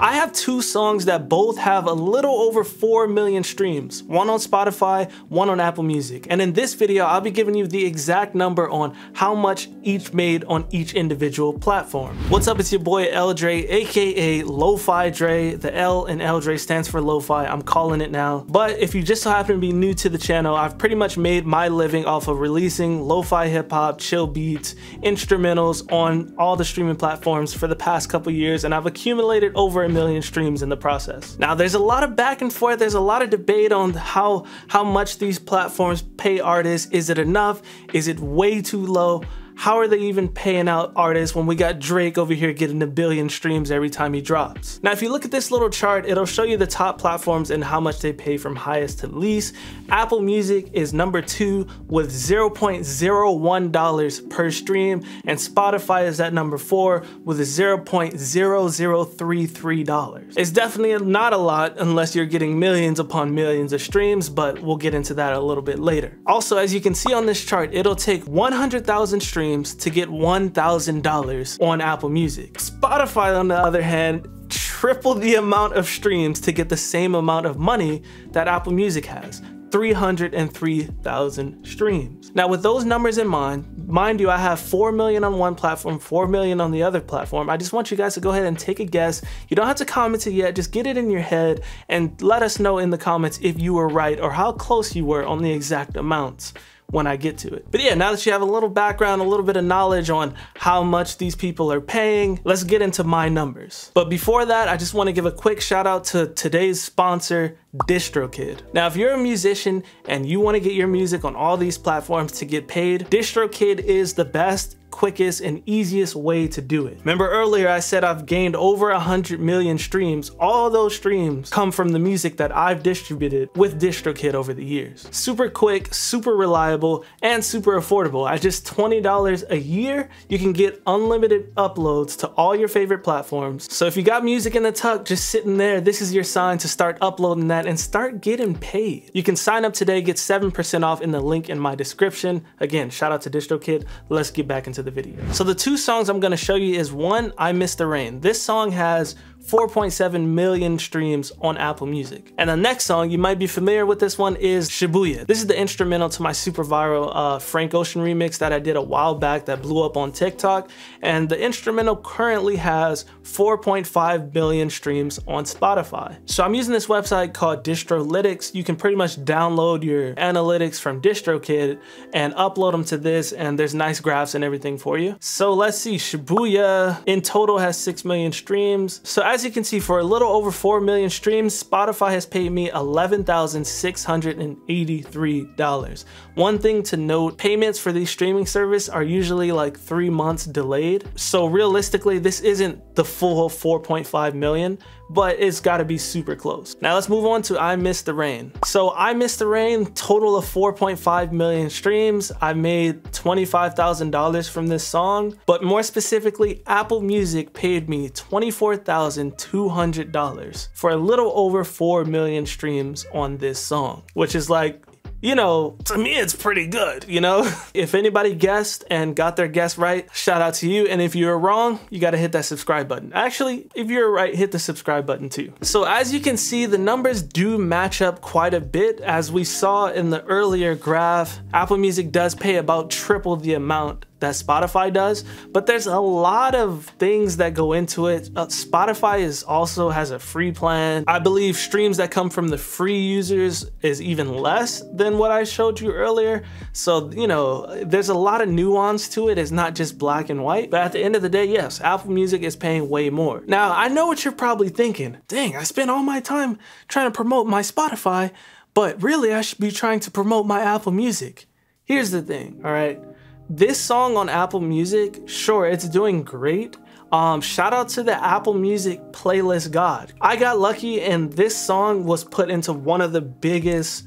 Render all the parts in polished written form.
I have two songs that both have a little over 4 million streams, one on Spotify, one on Apple Music. And in this video, I'll be giving you the exact number on how much each made on each individual platform. What's up, it's your boy L Dre, AKA LoFi Dre. The L in L Dre stands for lo-fi, I'm calling it now. But if you just so happen to be new to the channel, I've pretty much made my living off of releasing lo-fi hip hop, chill beats, instrumentals on all the streaming platforms for the past couple years, and I've accumulated over a million streams in the process. Now there's a lot of back and forth, there's a lot of debate on how much these platforms pay artists. Is it enough? Is it way too low? How are they even paying out artists when we got Drake over here getting a billion streams every time he drops? Now, if you look at this little chart, it'll show you the top platforms and how much they pay from highest to least. Apple Music is number 2 with $0.01 per stream, and Spotify is at number 4 with $0.0033. It's definitely not a lot unless you're getting millions upon millions of streams, but we'll get into that a little bit later. Also, as you can see on this chart, it'll take 100,000 streams to get $1,000 on Apple Music. Spotify, on the other hand, tripled the amount of streams to get the same amount of money that Apple Music has, 303,000 streams. Now, with those numbers in mind you, I have 4 million on one platform, 4 million on the other platform. I just want you guys to go ahead and take a guess. You don't have to comment it yet, just get it in your head and let us know in the comments if you were right or how close you were on the exact amounts when I get to it. But yeah, now that you have a little background, a little bit of knowledge on how much these people are paying, let's get into my numbers. But before that, I just want to give a quick shout out to today's sponsor, DistroKid. Now, if you're a musician and you want to get your music on all these platforms to get paid, DistroKid is the best, quickest, and easiest way to do it. Remember earlier I said I've gained over 100 million streams. All those streams come from the music that I've distributed with DistroKid over the years. Super quick, super reliable, and super affordable. At just $20 a year, you can get unlimited uploads to all your favorite platforms. So if you got music in the tuck just sitting there, this is your sign to start uploading that and start getting paid. You can sign up today, get 7% off in the link in my description. Again, shout out to DistroKid. Let's get back into the video. So the two songs I'm going to show you is one, I Missed the Rain. This song has 4.7 million streams on Apple Music. And the next song, you might be familiar with this one, is Shibuya. This is the instrumental to my super viral Frank Ocean remix that I did a while back that blew up on TikTok. And the instrumental currently has 4.5 billion streams on Spotify. So I'm using this website called Distrolytics. You can pretty much download your analytics from DistroKid and upload them to this, and there's nice graphs and everything for you. So let's see, Shibuya in total has 6 million streams. So as you can see, for a little over 4 million streams, Spotify has paid me $11,683. One thing to note, payments for these streaming services are usually like 3 months delayed. So realistically, this isn't the full 4.5 million, but it's gotta be super close. Now let's move on to I Missed the Rain. So I Missed the Rain, total of 4.5 million streams. I made $25,000 from this song, but more specifically, Apple Music paid me $24,200 for a little over 4 million streams on this song, which is like, you know, to me, it's pretty good, you know? If anybody guessed and got their guess right, shout out to you. And if you're wrong, you gotta hit that subscribe button. Actually, if you're right, hit the subscribe button too. So as you can see, the numbers do match up quite a bit. As we saw in the earlier graph, Apple Music does pay about triple the amount that Spotify does, but there's a lot of things that go into it. Spotify also has a free plan. I believe streams that come from the free users is even less than what I showed you earlier. So, you know, there's a lot of nuance to it. It's not just black and white, but at the end of the day, yes, Apple Music is paying way more. Now, I know what you're probably thinking. Dang, I spent all my time trying to promote my Spotify, but really I should be trying to promote my Apple Music. Here's the thing, all right? This song on Apple Music, sure, it's doing great. Shout out to the Apple Music playlist god. I got lucky and this song was put into one of the biggest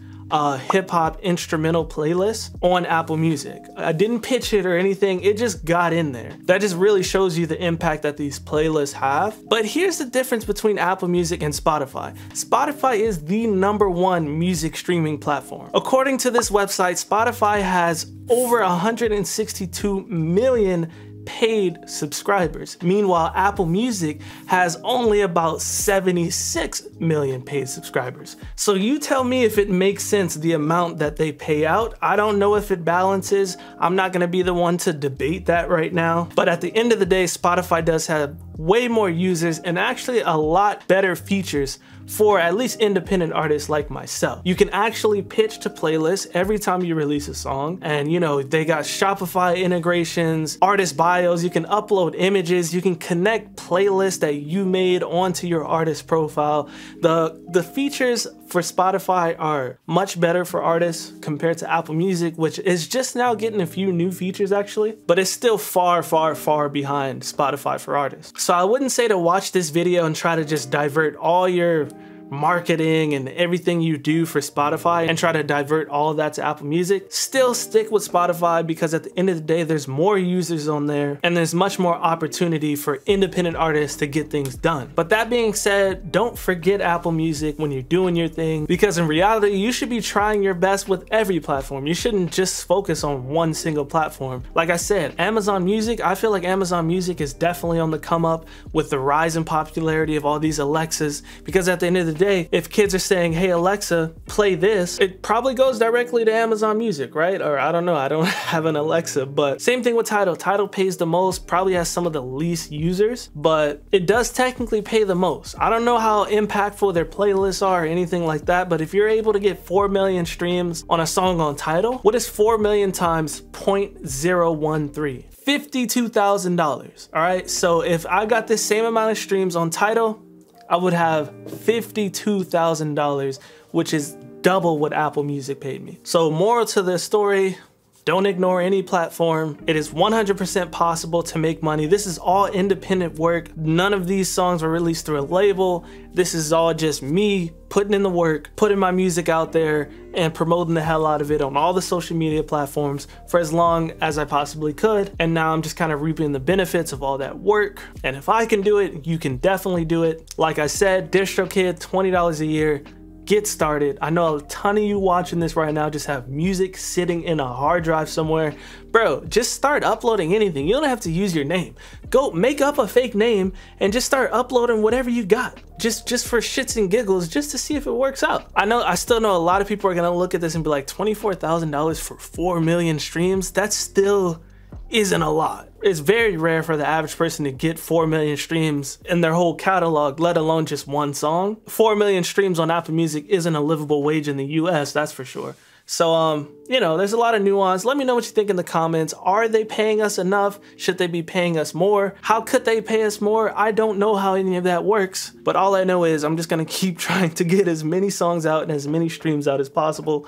hip hop instrumental playlists on Apple Music. I didn't pitch it or anything, it just got in there. That just really shows you the impact that these playlists have. But here's the difference between Apple Music and Spotify. Spotify is the number 1 music streaming platform. According to this website, Spotify has over 162 million paid subscribers. Meanwhile, Apple Music has only about 76 million paid subscribers. So you tell me if it makes sense, the amount that they pay out. I don't know if it balances. I'm not gonna be the one to debate that right now. But at the end of the day, Spotify does have way more users and actually a lot better features for at least independent artists like myself. You can actually pitch to playlists every time you release a song. And you know, they got Shopify integrations, artist bios, you can upload images, you can connect playlists that you made onto your artist profile. The features for Spotify are much better for artists compared to Apple Music, which is just now getting a few new features actually, but it's still far, far, far behind Spotify for artists. So I wouldn't say to watch this video and try to just divert all your marketing and everything you do for Spotify and try to divert all of that to Apple Music. Still stick with Spotify, because at the end of the day, there's more users on there and there's much more opportunity for independent artists to get things done. But that being said, don't forget Apple Music when you're doing your thing, because in reality, you should be trying your best with every platform. You shouldn't just focus on one single platform. Like I said, Amazon Music, I feel like Amazon Music is definitely on the come up with the rise in popularity of all these Alexas, because at the end of the day, if kids are saying, hey Alexa, play this, it probably goes directly to Amazon Music, right? Or I don't know, I don't have an Alexa. But same thing with Tidal. Tidal pays the most, probably has some of the least users, but it does technically pay the most. I don't know how impactful their playlists are or anything like that, but if you're able to get 4 million streams on a song on Tidal, what is 4 million times 0.013? $52,000, all right? So if I got this same amount of streams on Tidal, I would have $52,000, which is double what Apple Music paid me. So moral to this story, don't ignore any platform. It is 100% possible to make money. This is all independent work. None of these songs were released through a label. This is all just me putting in the work, putting my music out there and promoting the hell out of it on all the social media platforms for as long as I possibly could. And now I'm just kind of reaping the benefits of all that work. And if I can do it, you can definitely do it. Like I said, DistroKid, $20 a year. Get started. I know a ton of you watching this right now just have music sitting in a hard drive somewhere. Bro, just start uploading anything. You don't have to use your name. Go make up a fake name and just start uploading whatever you got. Just for shits and giggles, just to see if it works out. I still know a lot of people are gonna look at this and be like, $24,000 for 4 million streams? That's still isn't a lot. It's very rare for the average person to get 4 million streams in their whole catalog, let alone just one song. 4 million streams on Apple Music isn't a livable wage in the US, that's for sure. So, you know, there's a lot of nuance. Let me know what you think in the comments. Are they paying us enough? Should they be paying us more? How could they pay us more? I don't know how any of that works, but all I know is I'm just gonna keep trying to get as many songs out and as many streams out as possible.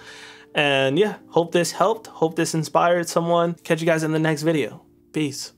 And yeah, hope this helped. Hope this inspired someone. Catch you guys in the next video. Peace.